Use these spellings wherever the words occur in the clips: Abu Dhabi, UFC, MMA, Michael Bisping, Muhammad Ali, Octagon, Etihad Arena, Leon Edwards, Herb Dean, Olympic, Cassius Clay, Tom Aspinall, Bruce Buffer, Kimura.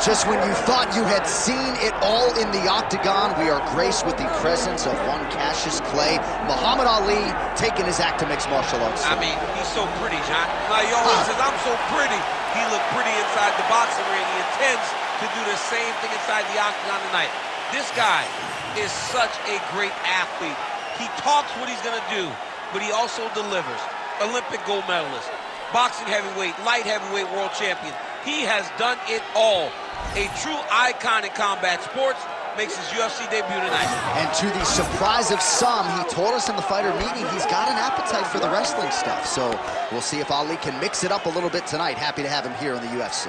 Just when you thought you had seen it all in the octagon, we are graced with the presence of one Cassius Clay. Muhammad Ali taking his act to mixed martial arts. I mean, he's so pretty, John. Now, he always says, I'm so pretty. He looked pretty inside the boxing ring. He intends to do the same thing inside the octagon tonight. This guy is such a great athlete. He talks what he's going to do, but he also delivers. Olympic gold medalist, boxing heavyweight, light heavyweight world champion. He has done it all. A true icon in combat sports, makes his UFC debut tonight. And to the surprise of some, he told us in the fighter meeting he's got an appetite for the wrestling stuff. So we'll see if Ali can mix it up a little bit tonight. Happy to have him here in the UFC.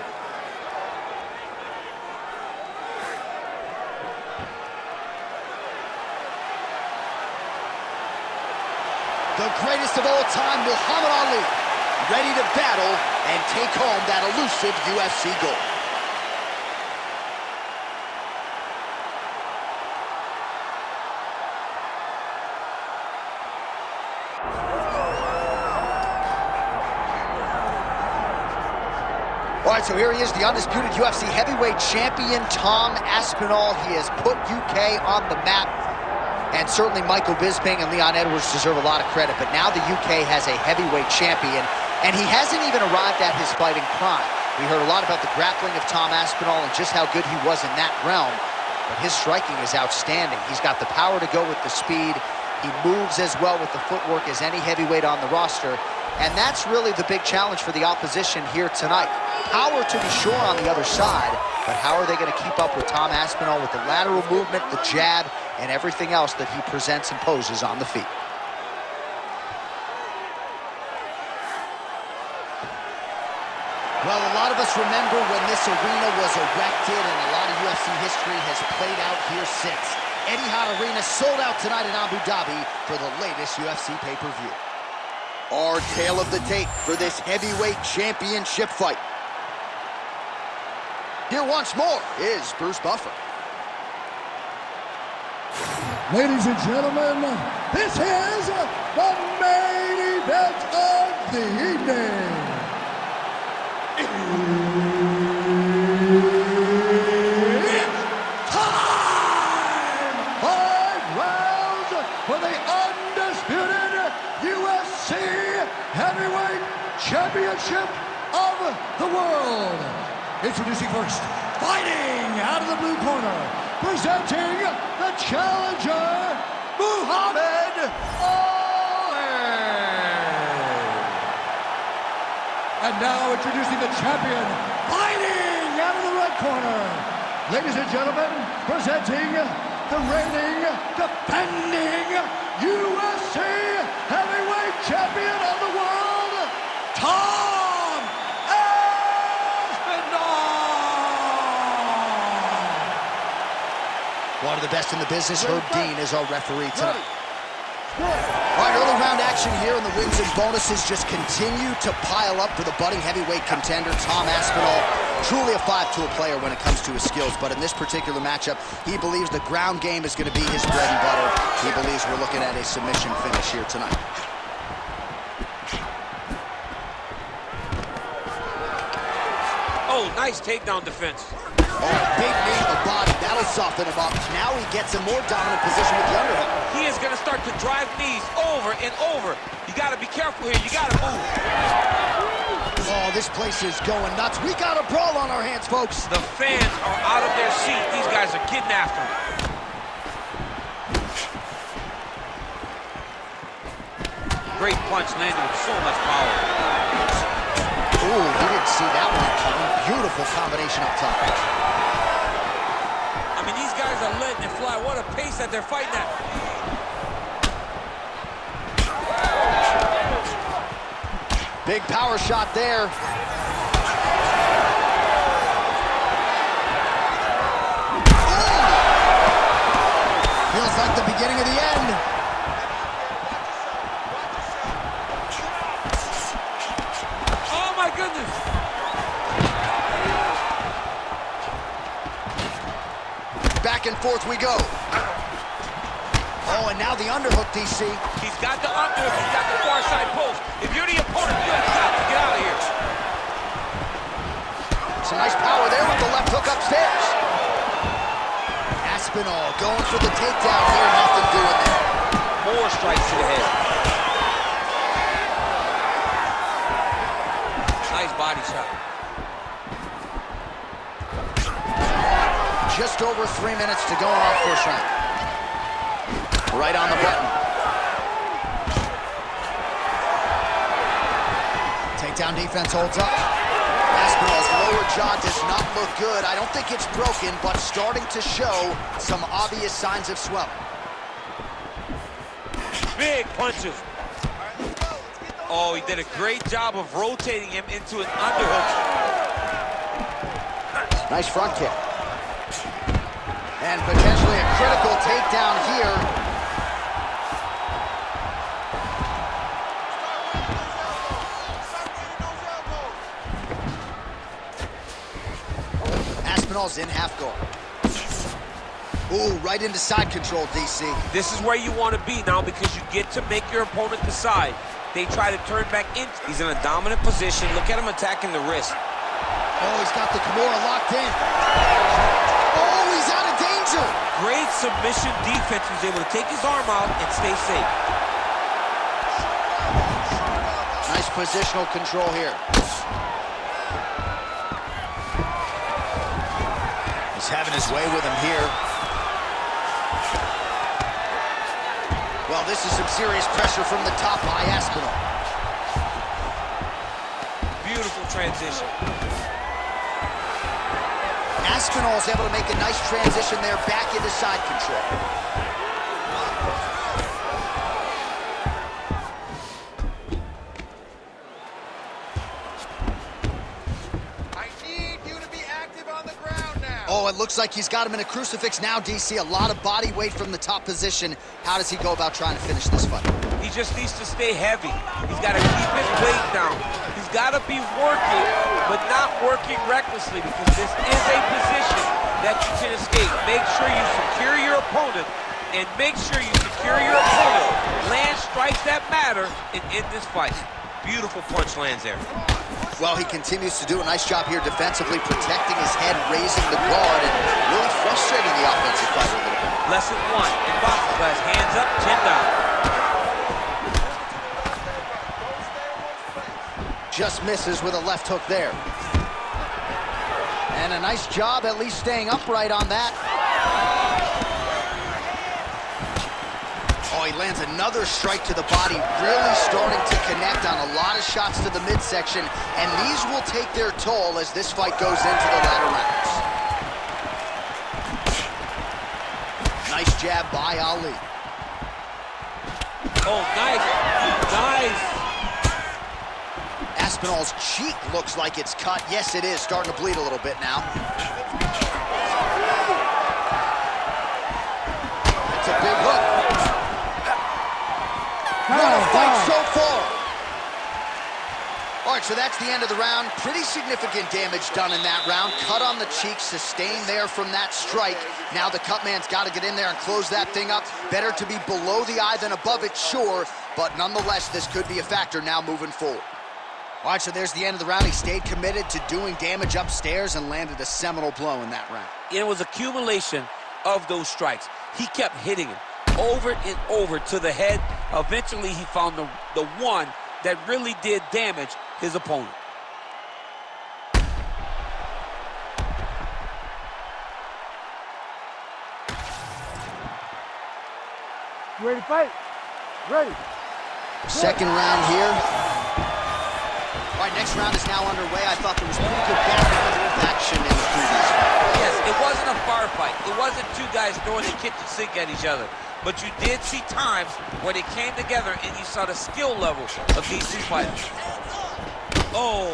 The greatest of all time, Muhammad Ali, ready to battle and take home that elusive UFC gold. All right, so here he is, the undisputed UFC heavyweight champion, Tom Aspinall. He has put UK on the map, and certainly Michael Bisping and Leon Edwards deserve a lot of credit, but now the UK has a heavyweight champion, and he hasn't even arrived at his fighting prime. We heard a lot about the grappling of Tom Aspinall and just how good he was in that realm, but his striking is outstanding. He's got the power to go with the speed. He moves as well with the footwork as any heavyweight on the roster, and that's really the big challenge for the opposition here tonight. Power to be sure on the other side, but how are they going to keep up with Tom Aspinall with the lateral movement, the jab, and everything else that he presents and poses on the feet? Well, a lot of us remember when this arena was erected, and a lot of UFC history has played out here since. Etihad Arena sold out tonight in Abu Dhabi for the latest UFC pay-per-view. Our tale of the tape for this heavyweight championship fight. Here once more is Bruce Buffer. Ladies and gentlemen, this is the main event of the evening. It's time! 5 rounds for the undisputed UFC Heavyweight Championship of the World. Introducing first, fighting out of the blue corner, presenting the challenger, Muhammad Ali. And now introducing the champion, fighting out of the red corner. Ladies and gentlemen, presenting the reigning, defending UFC Heavyweight Champion of the World, Tom. One of the best in the business, Herb Dean, is our referee tonight. All right, early round action here, and the wins and bonuses just continue to pile up for the budding heavyweight contender, Tom Aspinall. Truly a 5-tool player when it comes to his skills, but in this particular matchup, he believes the ground game is going to be his bread and butter. He believes we're looking at a submission finish here tonight. Oh, nice takedown defense. Oh, big knee to the body, that'll soften him up. Now he gets a more dominant position with the underhook. He is gonna start to drive knees over and over. You gotta be careful here, you gotta move. Oh, this place is going nuts. We got a brawl on our hands, folks. The fans are out of their seat. These guys are getting after him. Great punch landed with so much power. Ooh, he didn't see that one coming. Beautiful combination up top. I mean, these guys are letting it fly. What a pace that they're fighting at. Big power shot there. Feels like the beginning of the end. Oh, my goodness. Back and forth we go. Oh, and now the underhook, DC. He's got the underhook. He's got the far side post. If you're the opponent, you have to stop. Get out of here. Some nice power there with the left hook upstairs. Aspinall going for the takedown here. Nothing doing there. More strikes to the head. Nice body shot. Just over 3 minutes to go in our first round. Right on the button. Takedown defense holds up. Aspinall's lower jaw does not look good. I don't think it's broken, but starting to show some obvious signs of swelling. Big punches. Oh, he did a great job of rotating him into an underhook. Nice front kick. And potentially a critical takedown here. Aspinall's in half guard. Ooh, right into side control, DC. This is where you want to be now because you get to make your opponent decide. They try to turn back in. He's in a dominant position. Look at him attacking the wrist. Oh, he's got the Kimura locked in. Great submission defense. He was able to take his arm out and stay safe. Nice positional control here. He's having his way with him here. Well, this is some serious pressure from the top by Aspinall. Beautiful transition. Aspinall is able to make a nice transition there back into side control. I need you to be active on the ground now. Oh, it looks like he's got him in a crucifix now, DC. A lot of body weight from the top position. How does he go about trying to finish this fight? He just needs to stay heavy. He's got to keep his weight down. He's got to be working, but not working recklessly, because this is a position that you can escape. Make sure you secure your opponent, and make sure you secure your opponent. Land strikes that matter and end this fight. Beautiful punch lands there. Well, he continues to do a nice job here defensively, protecting his head, raising the guard, and really frustrating the offensive fighter a little bit. Lesson one in boxing class: hands up, chin down. Just misses with a left hook there. And a nice job at least staying upright on that. Oh, he lands another strike to the body, really starting to connect on a lot of shots to the midsection, and these will take their toll as this fight goes into the latter rounds. Nice jab by Ali. Oh, nice. Nice. Aspinall's cheek looks like it's cut. Yes, it is. Starting to bleed a little bit now. That's a big hook. What a fight so far. All right, so that's the end of the round. Pretty significant damage done in that round. Cut on the cheek, sustained there from that strike. Now the cut man's got to get in there and close that thing up. Better to be below the eye than above it, sure. But nonetheless, this could be a factor now moving forward. All right, so there's the end of the round. He stayed committed to doing damage upstairs and landed a seminal blow in that round. It was accumulation of those strikes. He kept hitting him over and over to the head. Eventually, he found the one that really did damage his opponent. You ready to fight? Ready. Second round here. All right, next round is now underway. I thought there was pretty good action in the previous round. Yes, it wasn't a firefight. It wasn't two guys throwing the kitchen sink at each other. But you did see times where they came together and you saw the skill level of these two fighters. Oh.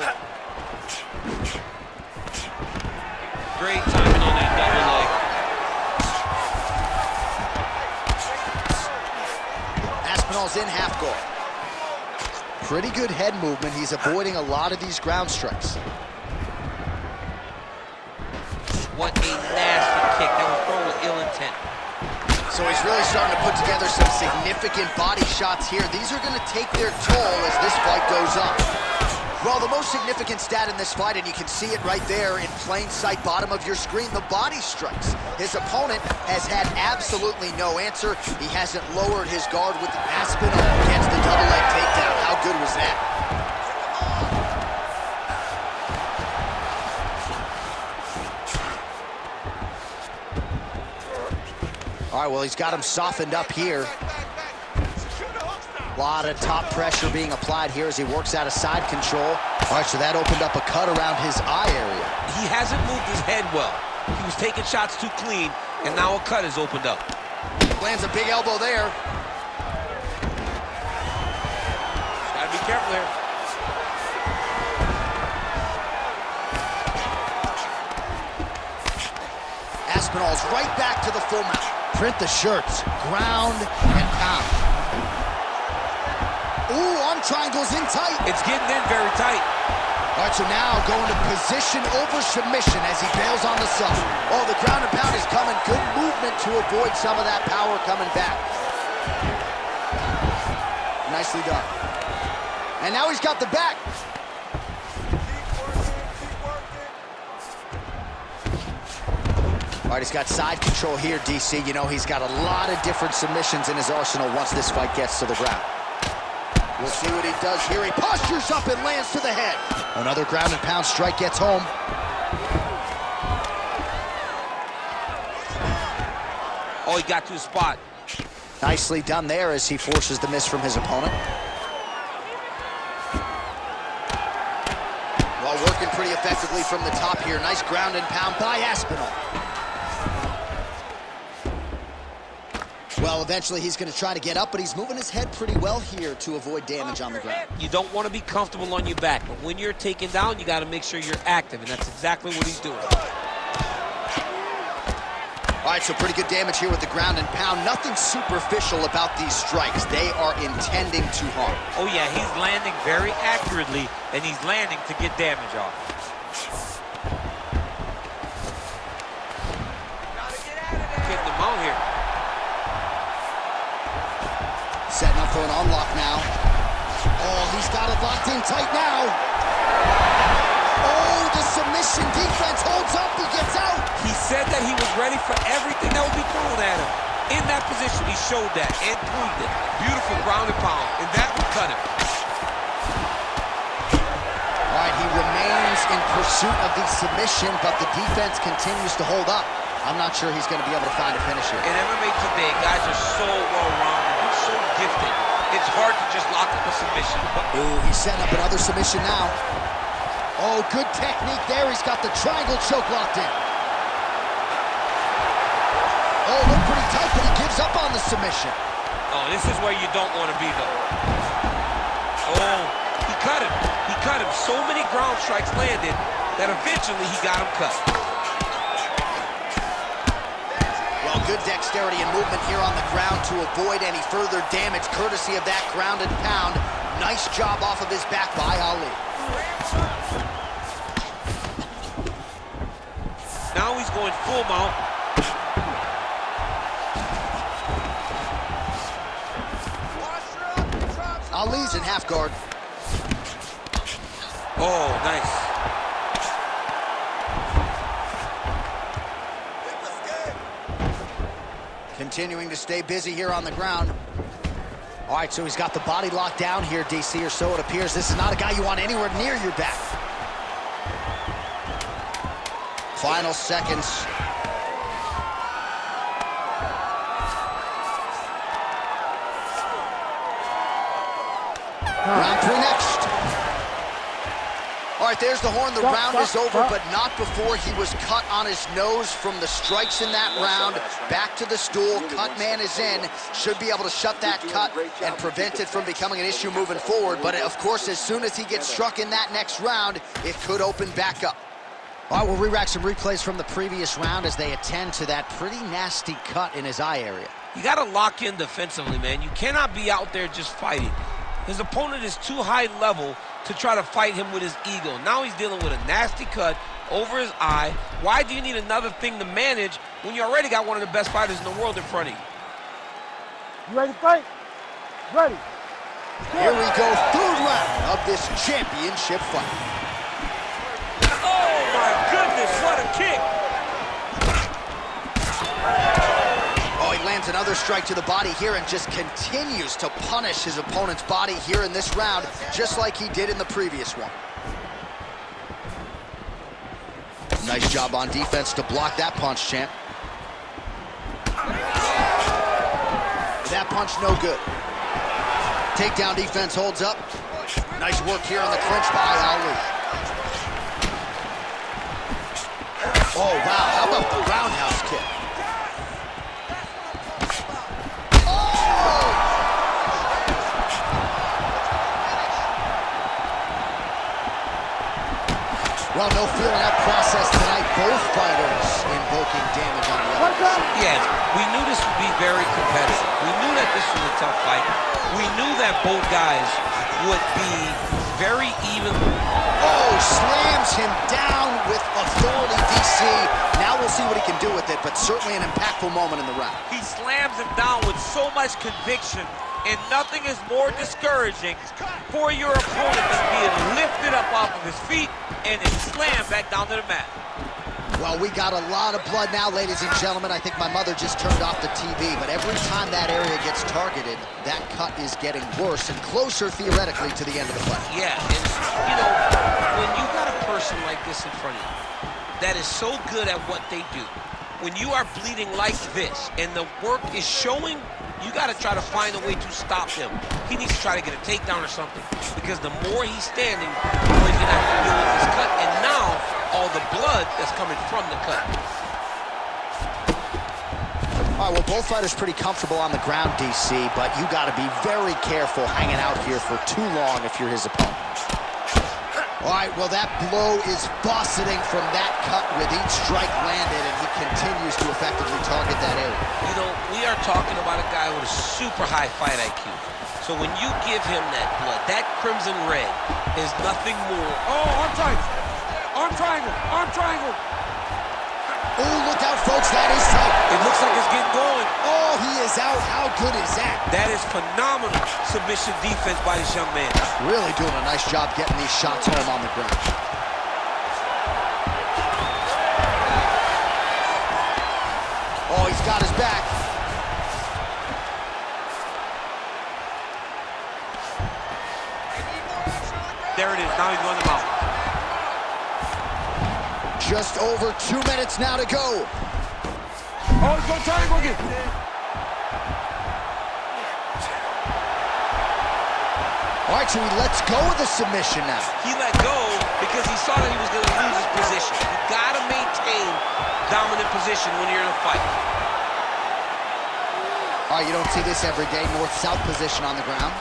Great timing on that double leg. Aspinall's in half guard. Pretty good head movement. He's avoiding a lot of these ground strikes. What a nasty kick. That was thrown with ill intent. So he's really starting to put together some significant body shots here. These are going to take their toll as this fight goes up. Well, the most significant stat in this fight, and you can see it right there in plain sight, bottom of your screen, the body strikes. His opponent has had absolutely no answer. He hasn't lowered his guard with Aspinall against the double leg takedown. How good was that? All right, well, he's got him softened up here. A lot of top pressure being applied here as he works out of side control. All right, so that opened up a cut around his eye area. He hasn't moved his head well. He was taking shots too clean, and now a cut is opened up. Lands a big elbow there. Gotta be careful here. Aspinall's right back to the full mount. Print the shirts, ground and pound. Ooh, arm triangle's in tight. It's getting in very tight. All right, so now going to position over submission as he bails on the sub. Oh, the ground and pound is coming. Good movement to avoid some of that power coming back. Nicely done. And now he's got the back. All right, he's got side control here, DC. You know, he's got a lot of different submissions in his arsenal once this fight gets to the ground. We'll see what he does here. He postures up and lands to the head. Another ground and pound strike gets home. Oh, he got to the spot. Nicely done there as he forces the miss from his opponent. Well, working pretty effectively from the top here. Nice ground and pound by Aspinall. Well, eventually he's going to try to get up, but he's moving his head pretty well here to avoid damage on the ground. You don't want to be comfortable on your back, but when you're taken down, you got to make sure you're active, and that's exactly what he's doing. All right, so pretty good damage here with the ground and pound. Nothing superficial about these strikes. They are intending to harm. Oh, yeah, he's landing very accurately, and he's landing to get damage off. Setting up for an unlock now. Oh, he's got it locked in tight now. Oh, the submission defense holds up. He gets out. He said that he was ready for everything that would be thrown at him. In that position, he showed that and proved it. Beautiful ground and pound, and that would cut him. All right, he remains in pursuit of the submission, but the defense continues to hold up. I'm not sure he's going to be able to find a finisher. In MMA today, guys are so well-rounded. So gifted. It's hard to just lock up a submission. Ooh, he's setting up another submission now. Oh, good technique there. He's got the triangle choke locked in. Oh, look pretty tight, but he gives up on the submission. Oh, this is where you don't want to be, though. Oh, he cut him. He cut him. So many ground strikes landed that eventually he got him cut. Good dexterity and movement here on the ground to avoid any further damage, courtesy of that ground and pound. Nice job off of his back by Ali. Now he's going full mount. Ali's in half guard. Oh, nice. Continuing to stay busy here on the ground. All right, so he's got the body locked down here, DC, or so it appears. This is not a guy you want anywhere near your back. Final seconds. Round three next. All right, there's the horn. The round is over, but not before he was cut on his nose from the strikes in that round. Back to the stool. Cut man is in. Should be able to shut that cut and prevent it from becoming an issue moving forward. But, of course, as soon as he gets struck in that next round, it could open back up. All right, we'll re-rack some replays from the previous round as they attend to that pretty nasty cut in his eye area. You got to lock in defensively, man. You cannot be out there just fighting. His opponent is too high level to try to fight him with his ego. Now he's dealing with a nasty cut over his eye. Why do you need another thing to manage when you already got one of the best fighters in the world in front of you? You ready to fight? Ready. Here we go, third round of this championship fight. Oh, my goodness, what a kick. Oh, he lands another strike to the body here and just continues to punish his opponent's body here in this round, just like he did in the previous one. Nice job on defense to block that punch, champ. That punch no good. Takedown defense holds up. Nice work here on the clinch by Ali. Oh, wow, how about the roundhouse kick? Oh! Well, no feeling-out process tonight. Both fighters invoking damage on the others. Yes, we knew this would be very competitive. We knew that this was a tough fight. We knew that both guys would be very even. Oh, slams him down with authority, DC. Now we'll see what he can do with it, but certainly an impactful moment in the round. He slams him down with so much conviction, and nothing is more discouraging for your opponent than being lifted up off of his feet and then slammed back down to the mat. Well, we got a lot of blood now, ladies and gentlemen. I think my mother just turned off the TV, but every time that area gets targeted, that cut is getting worse and closer, theoretically, to the end of the fight. Yeah, and, you know, when you got a person like this in front of you, that is so good at what they do. When you are bleeding like this and the work is showing, you got to try to find a way to stop him. He needs to try to get a takedown or something, because the more he's standing, the more he's going to have to deal with his cut, and now all the blood that's coming from the cut. All right, well, both fighters pretty comfortable on the ground, DC, but you got to be very careful hanging out here for too long if you're his opponent. All right, well, that blow is bossing from that cut with each strike landed, and he continues to effectively target that area. You know, we are talking about a guy with a super high fight IQ. So when you give him that blood, that crimson red is nothing more. Oh, arm triangle, arm triangle, arm triangle. Oh, look out, folks, that is tight. It looks like it's getting going. Oh, he is out. How good is that? That is phenomenal submission defense by this young man. Really doing a nice job getting these shots home on the ground. Oh, he's got his back. There it is. Now he's going to mount. Just over 2 minutes now to go. Oh, he's going to try to go again. All right, so he lets go of the submission now. He let go because he saw that he was going to lose his position. You got to maintain dominant position when you're in a fight. All right, you don't see this every day, north-south position on the ground.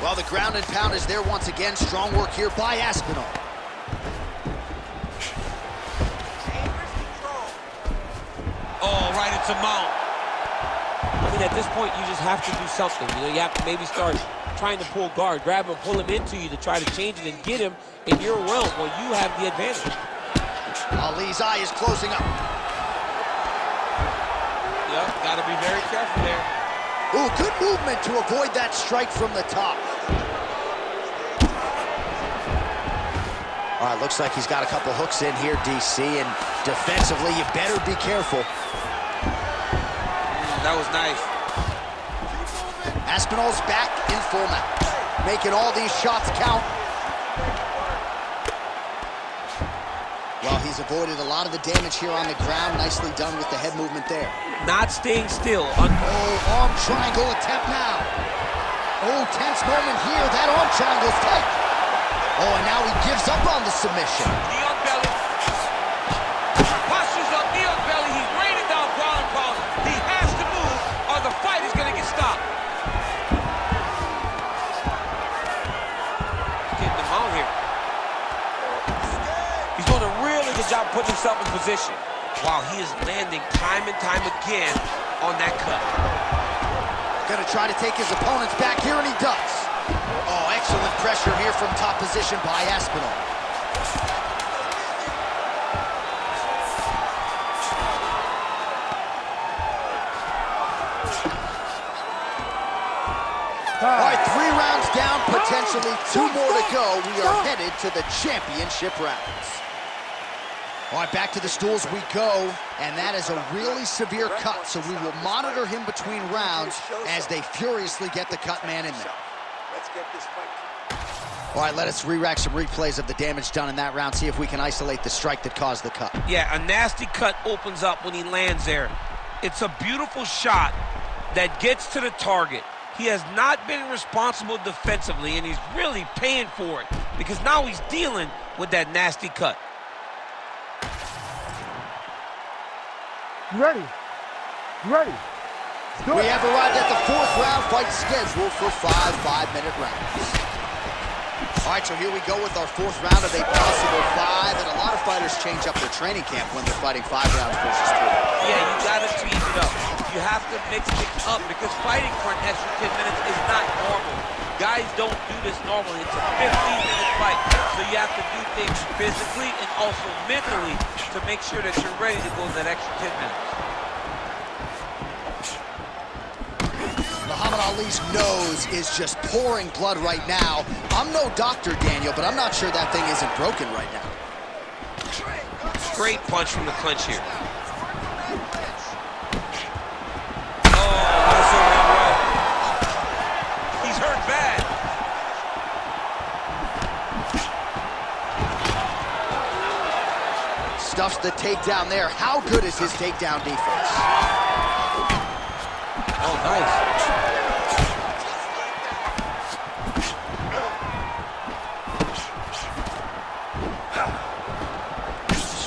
Well, the ground and pound is there once again. Strong work here by Aspinall. Oh, right into mount. I mean, at this point, you just have to do something. You know, you have to maybe start trying to pull guard, grab him, pull him into you to try to change it and get him in your realm while you have the advantage. Ali's eye is closing up. Yep, got to be very careful there. Ooh, good movement to avoid that strike from the top. All right, looks like he's got a couple hooks in here, DC, and defensively, you better be careful. That was nice. Aspinall's back in full mount, making all these shots count. Well, he's avoided a lot of the damage here on the ground. Nicely done with the head movement there. Not staying still. Oh, arm triangle attempt now. Oh, tense moment here. That arm triangle's tight. Oh, and now he gives up on the submission. Leon belly. Postures up, Leon belly. He's raining down ground pound. The fight is going to get stopped. Getting him out here. He's doing a really good job putting himself in position. Wow, he is landing time and time again on that cut. Going to try to take his opponents back here, and he does. Oh, Excellent pressure here from top position by Aspinall. All right, 3 rounds down, potentially 2 more to go. We are headed to the championship rounds. All right, back to the stools we go, and that is a really severe cut, so we will monitor him between rounds as they furiously get the cut man in there. Let's get this fight. All right, let us re-rack some replays of the damage done in that round, see if we can isolate the strike that caused the cut. Yeah, a nasty cut opens up when he lands there. It's a beautiful shot that gets to the target. He has not been responsible defensively, and he's really paying for it because now he's dealing with that nasty cut. You ready? You ready? We have arrived at the 4th round fight scheduled for 5 5-minute rounds. All right, so here we go with our 4th round of a possible 5, and a lot of fighters change up their training camp when they're fighting 5 rounds versus 3. Yeah, you gotta change it up. You have to mix things up because fighting for an extra 10 minutes is not normal. Guys don't do this normally. It's a 15-minute fight, so you have to do things physically and also mentally to make sure that you're ready to go that extra 10 minutes. Muhammad Ali's nose is just pouring blood right now. I'm no doctor, Daniel, but I'm not sure that thing isn't broken right now. Straight punch from the clinch here. Stuffs the takedown there. How good is his takedown defense? Oh, nice.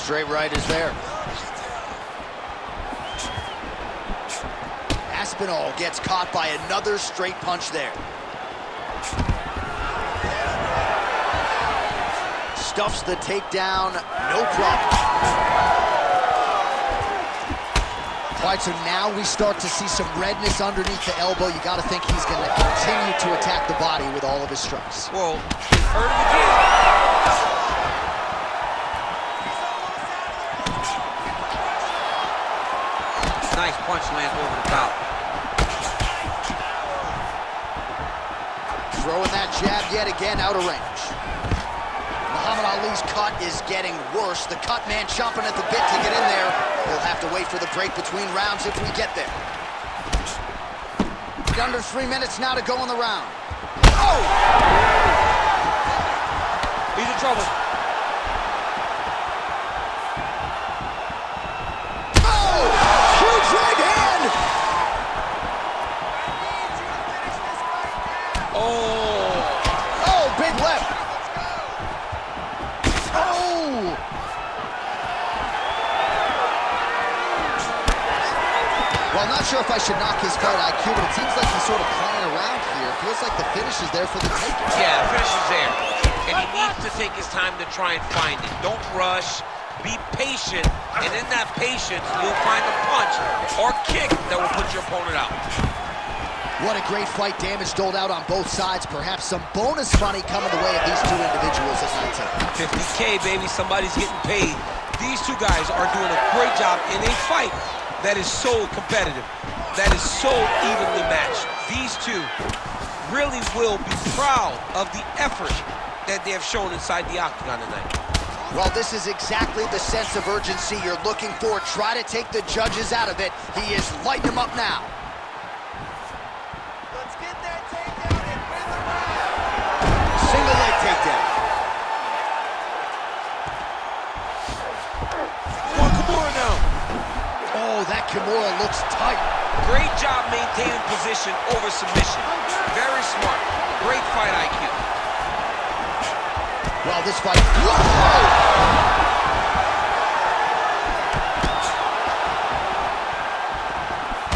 Straight right is there. Aspinall gets caught by another straight punch there. Stuffs the takedown, no problem. All right, so now we start to see some redness underneath the elbow. You got to think he's going to continue to attack the body with all of his strikes. Whoa. Hurt him again. Nice punch lands over the top. Throwing that jab yet again out of range. Muhammad Ali's cut is getting worse. The cut man chomping at the bit to get in there. We'll have to wait for the break between rounds if we get there. Under 3 minutes now to go in the round. Oh! He's in trouble. Oh! Huge right hand! Oh! Oh, big left. Well, I'm not sure if I should knock his guard IQ, but it seems like he's sort of playing around here. It feels like the finish is there for the taking. Yeah, the finish is there. And he needs to take his time to try and find it. Don't rush. Be patient. And in that patience, you'll find a punch or kick that will put your opponent out. What a great fight. Damage doled out on both sides. Perhaps some bonus money coming the way of these two individuals at 19. 50K, baby. Somebody's getting paid. These two guys are doing a great job in a fight that is so competitive, that is so evenly matched. These two really will be proud of the effort that they have shown inside the Octagon tonight. Well, this is exactly the sense of urgency you're looking for. Try to take the judges out of it. He is lighting them up now. Let's get that takedown and win the round. Single leg takedown. Oh, that Kimura looks tight. Great job maintaining position over submission. Very smart. Great fight IQ. Well, this fight... Whoa!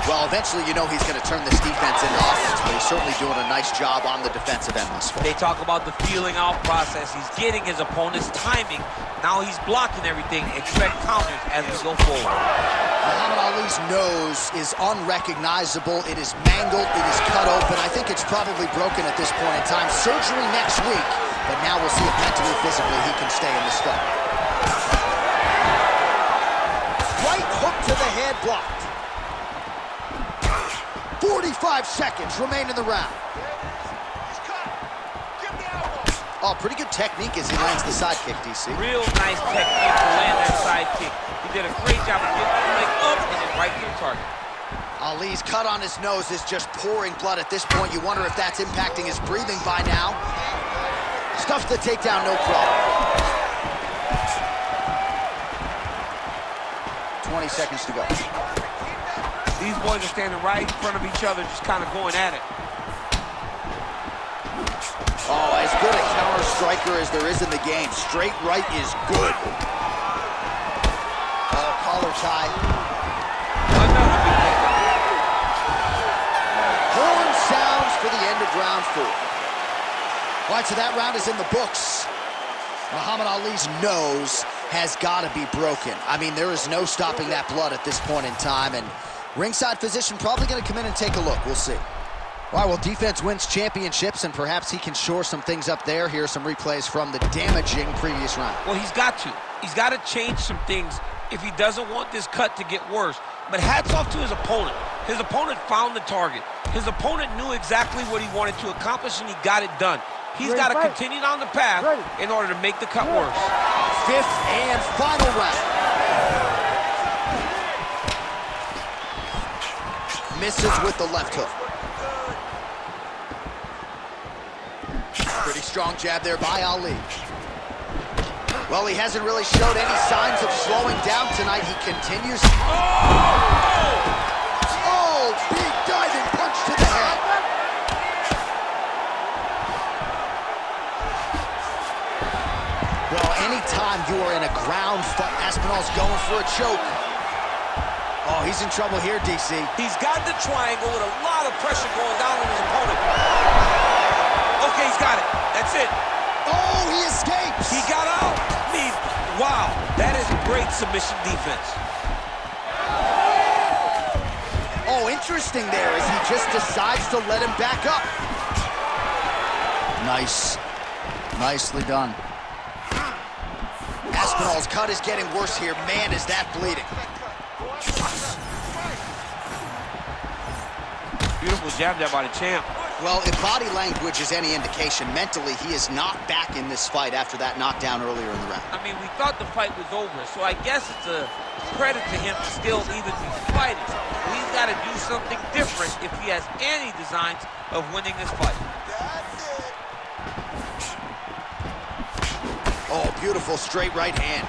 Well, eventually you know he's going to turn this defense into offense, but he's certainly doing a nice job on the defensive end this fight. They talk about the feeling out process. He's getting his opponent's timing. Now he's blocking everything. Expect counters as we go forward. Muhammad Ali's nose is unrecognizable. It is mangled. It is cut open. I think it's probably broken at this point in time. Surgery next week, but now we'll see if mentally, physically, he can stay in this fight. Right hook to the head blocked. 45 seconds remain in the round. Oh, pretty good technique as he lands the sidekick, DC. Real nice technique to land that sidekick. He did a great job of getting the leg up and then right to the target. Ali's cut on his nose is just pouring blood at this point. You wonder if that's impacting his breathing by now. Stuffs the takedown, no problem. 20 seconds to go. These boys are standing right in front of each other, just kind of going at it. Oh, as good a counter striker as there is in the game. Straight right is good. Oh, collar tie. Another big takedown. Horn sounds for the end of round 4. All right, so that round is in the books. Muhammad Ali's nose has got to be broken. I mean, there is no stopping that blood at this point in time, and ringside physician probably going to come in and take a look. We'll see. All right, well, defense wins championships, and perhaps he can shore some things up there. Here are some replays from the damaging previous round. Well, he's got to. He's got to change some things if he doesn't want this cut to get worse. But hats off to his opponent. His opponent found the target. His opponent knew exactly what he wanted to accomplish, and he got it done. He's got to continue down the path in order to make the cut worse. Fifth and final round. Misses with the left hook. Pretty strong jab there by Ali. Well, he hasn't really showed any signs of slowing down tonight. He continues. Oh, big diving punch to the head. Well, anytime you are in a ground fight, Aspinall's going for a choke. Oh, he's in trouble here, DC. He's got the triangle with a lot of pressure going down on his opponent. Okay, he's got it. That's it. Oh, he escapes. He got out. I mean, wow, that is great submission defense. Oh, interesting there as he just decides to let him back up. Nice. Nicely done. Aspinall's cut is getting worse here. Man, is that bleeding. Beautiful jab there by the champ. Well, if body language is any indication, mentally he is not back in this fight after that knockdown earlier in the round. I mean, we thought the fight was over, so I guess it's a credit to him to still even be fighting. He's got to do something different if he has any designs of winning this fight. Oh, beautiful straight right hand.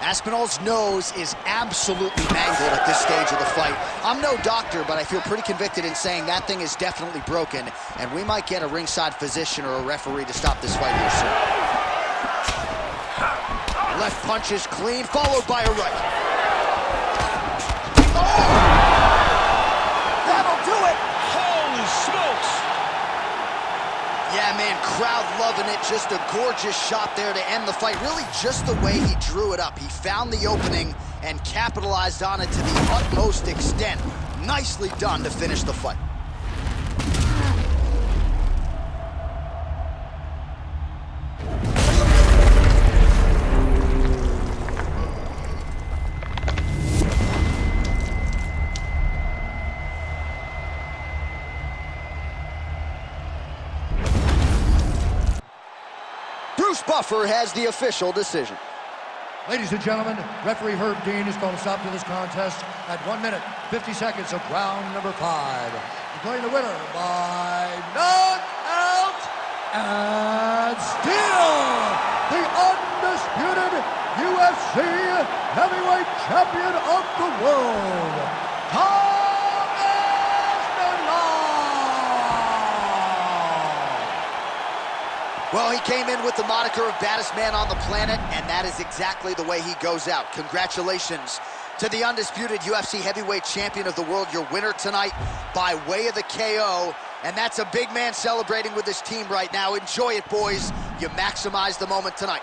Aspinall's nose is absolutely mangled at this stage of the fight. I'm no doctor, but I feel pretty convicted in saying that thing is definitely broken, and we might get a ringside physician or a referee to stop this fight here soon. Left punch is clean, followed by a right. Oh! That'll do it! Holy smokes! Yeah, man, crowd loving it. Just a gorgeous shot there to end the fight. Really just the way he drew it up. He found the opening and capitalized on it to the utmost extent. Nicely done to finish the fight. Bruce Buffer has the official decision. Ladies and gentlemen, referee Herb Dean has called a stop to this contest at 1 minute, 50 seconds of round number 5. Declaring the winner by knockout and still the undisputed UFC heavyweight champion of the world, Tom Well, he came in with the moniker of baddest man on the planet, and that is exactly the way he goes out. Congratulations to the undisputed UFC heavyweight champion of the world, your winner tonight by way of the KO. And that's a big man celebrating with his team right now. Enjoy it, boys. You maximize the moment tonight.